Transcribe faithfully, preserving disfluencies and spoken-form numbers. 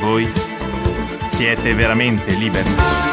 voi siete veramente liberi.